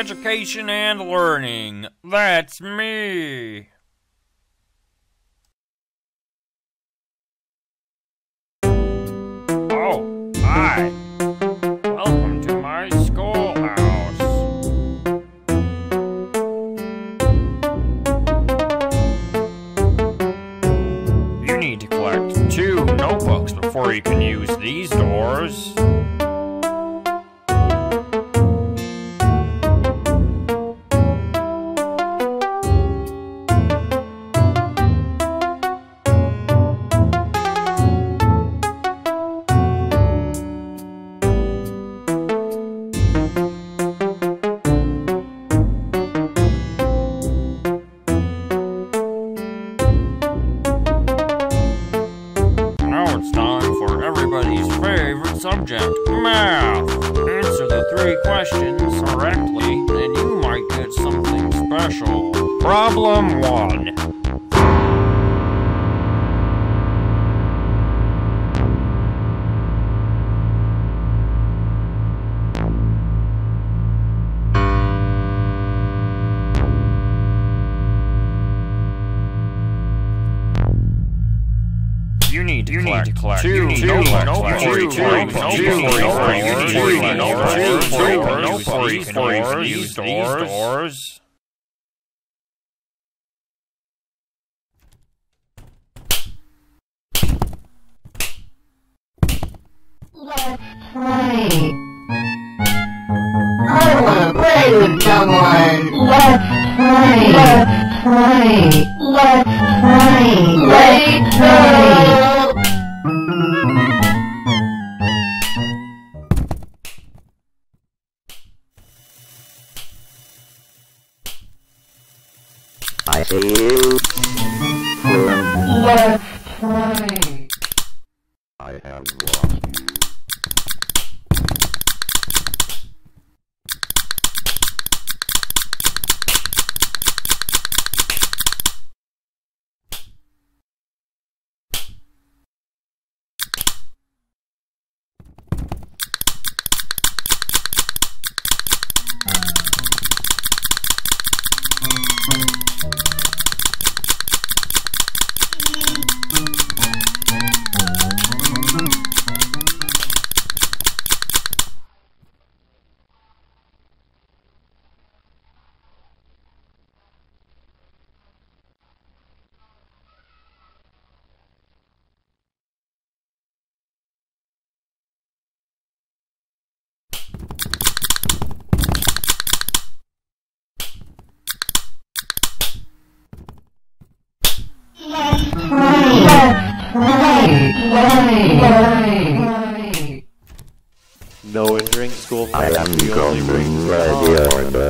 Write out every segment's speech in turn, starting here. education and learning. That's me. Oh, hi. Welcome to my schoolhouse. You need to collect 2 notebooks before you can use these doors. Subject, math. Answer the 3 questions correctly, and you might get something special. Problem 1. You need to collect 2 notebooks before you use these doors. Let's play. I wanna play with someone. Let's play. I see you. Let's play. I have lost you. No one during school. I am going to bring radio. Let's play.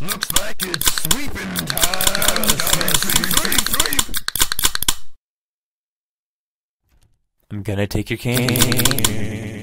Looks like it's sweeping time. Gotta sweep. I'm gonna take your cane.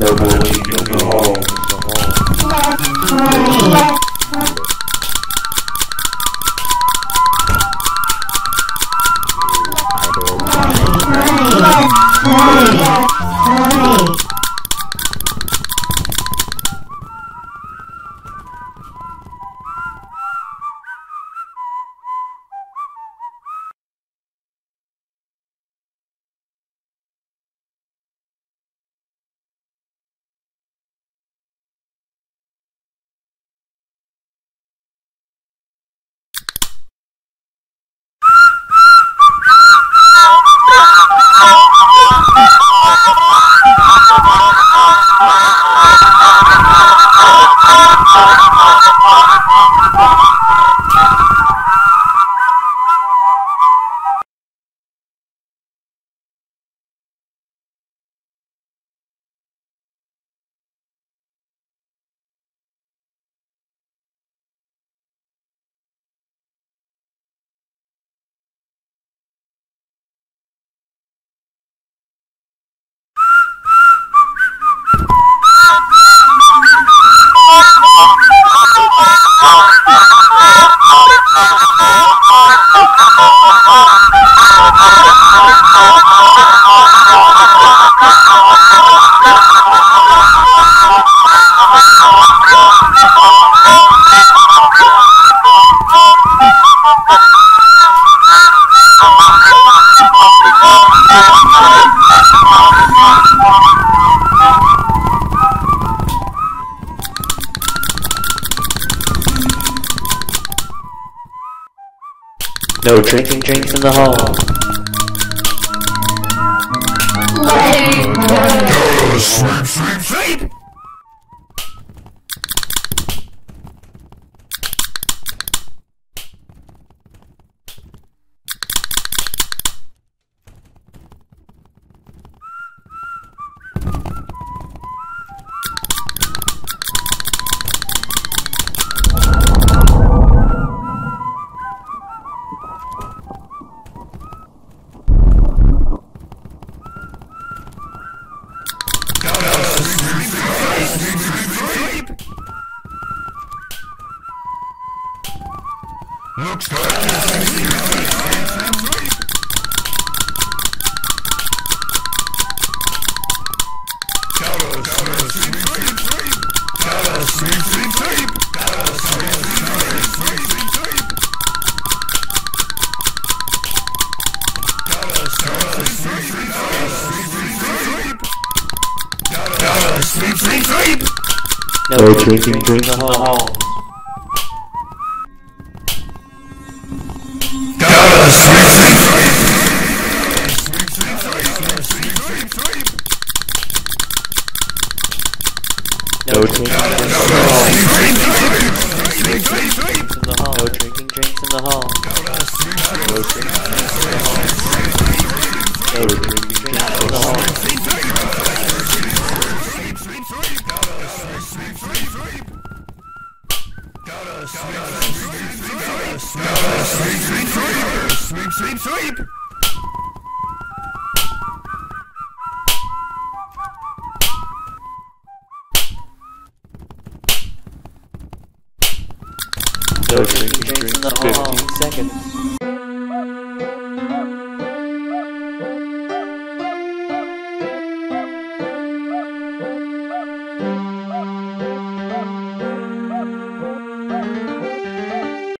No drinking drinks in the hall. No sleep. Looks good. No drinking, drink the hall. No drinking drinks in the hall. No drinking drinks in the hall. No drinking drinks in the hall. No drinking drinks in the hall. Sleep. No drinking drinks in the hall. 15 seconds.